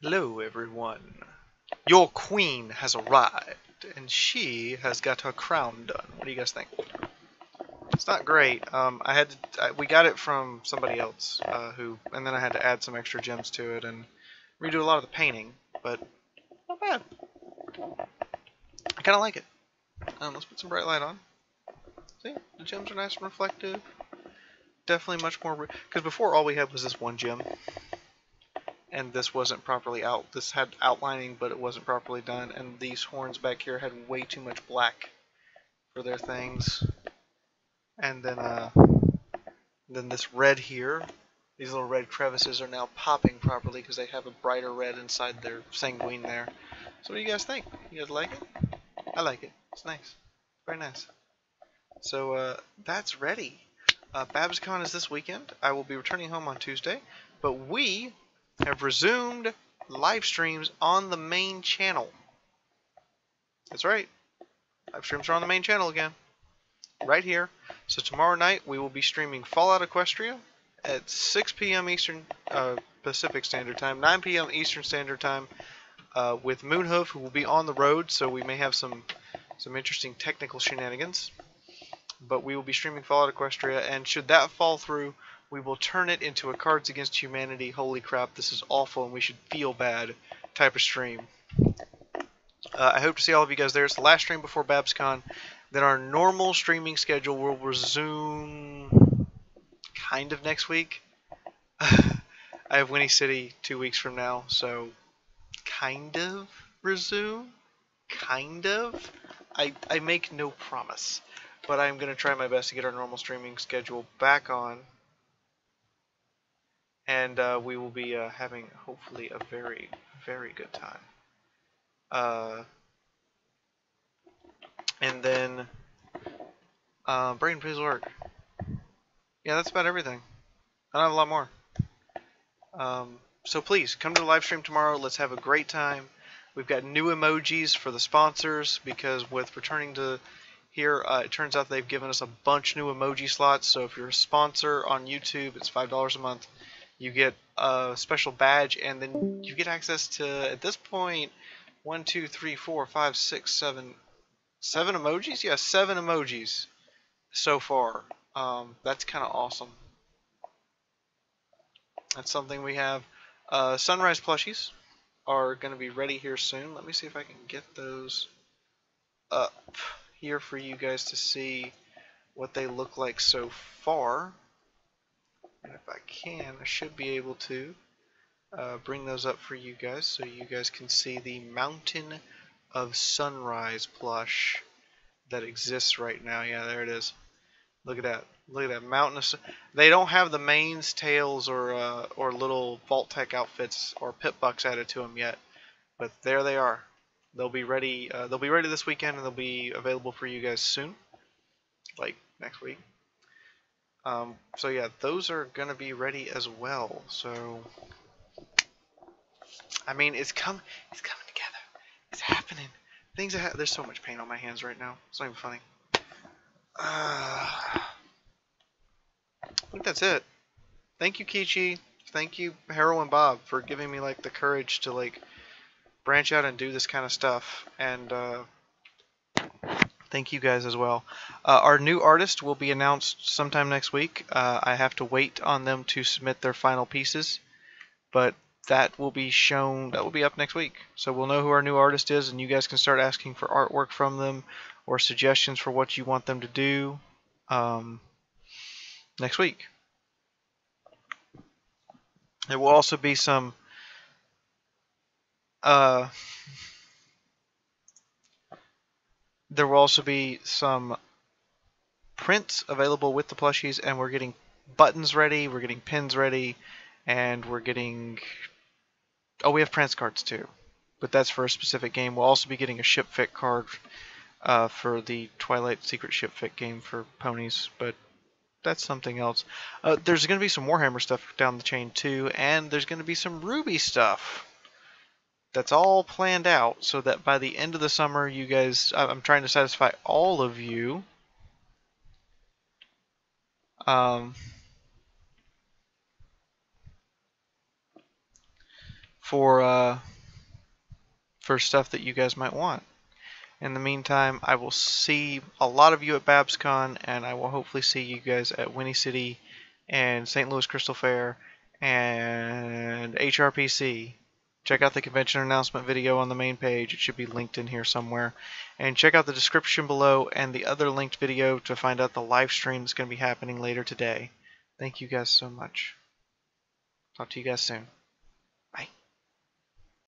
Hello everyone. Your queen has arrived, and she has got her crown done. What do you guys think? It's not great. We got it from somebody else, and then I had to add some extra gems to it and redo a lot of the painting, but not bad. I kind of like it. Let's put some bright light on. See, the gems are nice and reflective. Definitely much more, because before all we had was this one gem, and this wasn't properly out. This had outlining, but it wasn't properly done, and these horns back here had way too much black for their things. And then this red here, these little red crevices are now popping properly because they have a brighter red inside their sanguine there. So what do you guys think? You guys like it? I like it. It's nice. Very nice. So that's ready. Babscon is this weekend. I will be returning home on Tuesday, but we have resumed live streams on the main channel. That's right. Live streams are on the main channel again. Right here. So tomorrow night we will be streaming Fallout Equestria at 6 p.m. Eastern Pacific Standard Time, 9 p.m. Eastern Standard Time with Moonhoof, who will be on the road, so we may have some interesting technical shenanigans. But we will be streaming Fallout Equestria, and should that fall through, we will turn it into a Cards Against Humanity, holy crap, this is awful and we should feel bad type of stream. I hope to see all of you guys there. It's the last stream before Babscon. Then our normal streaming schedule will resume kind of next week. I have Winnie City 2 weeks from now, so kind of resume. Kind of. I make no promise, but I'm going to try my best to get our normal streaming schedule back on. And we will be having, hopefully, a very, very good time. And then, Brain, please work. Yeah, that's about everything. I don't have a lot more. So please, come to the live stream tomorrow. Let's have a great time. We've got new emojis for the sponsors, because with returning to here, it turns out they've given us a bunch new emoji slots. So if you're a sponsor on YouTube, it's $5 a month. You get a special badge, and then you get access to, at this point, 1, 2, 3, 4, 5, 6, 7 emojis? Yeah, 7 emojis so far. That's kind of awesome. That's something we have. Sunrise plushies are going to be ready here soon. Let me see if I can get those up here for you guys to see what they look like so far. And if I can, I should be able to bring those up for you guys so you guys can see the mountain of sunrise plush that exists right now. Yeah, there it is. Look at that. Look at that mountain of sun. They don't have the manes, tails, or little Vault Tec outfits or pit bucks added to them yet, but there they are. They'll be ready. They'll be ready this weekend, and they'll be available for you guys soon, like next week. So yeah, those are gonna be ready as well. So I mean, it's coming together. It's happening. Things are there's so much pain on my hands right now. It's not even funny. I think that's it. Thank you, Kichi. Thank you, Harrow and Bob, for giving me like the courage to like branch out and do this kind of stuff. And thank you guys as well. Our new artist will be announced sometime next week. I have to wait on them to submit their final pieces, but that will be shown, that will be up next week. So we'll know who our new artist is, and you guys can start asking for artwork from them or suggestions for what you want them to do next week. There will also be some prints available with the plushies, and we're getting buttons ready, we're getting pins ready, and we're getting, oh, we have prance cards too, but that's for a specific game. We'll also be getting a ship fit card for the Twilight Secret ship fit game for ponies, but that's something else. There's going to be some Warhammer stuff down the chain too, and there's going to be some Ruby stuff. That's all planned out so that by the end of the summer, you guys, I'm trying to satisfy all of you. For stuff that you guys might want. In the meantime, I will see a lot of you at Babscon, and I will hopefully see you guys at Winnie City and St. Louis Crystal Fair and HRPC. Check out the convention announcement video on the main page. It should be linked in here somewhere. And check out the description below and the other linked video to find out the live stream that's going to be happening later today. Thank you guys so much. Talk to you guys soon.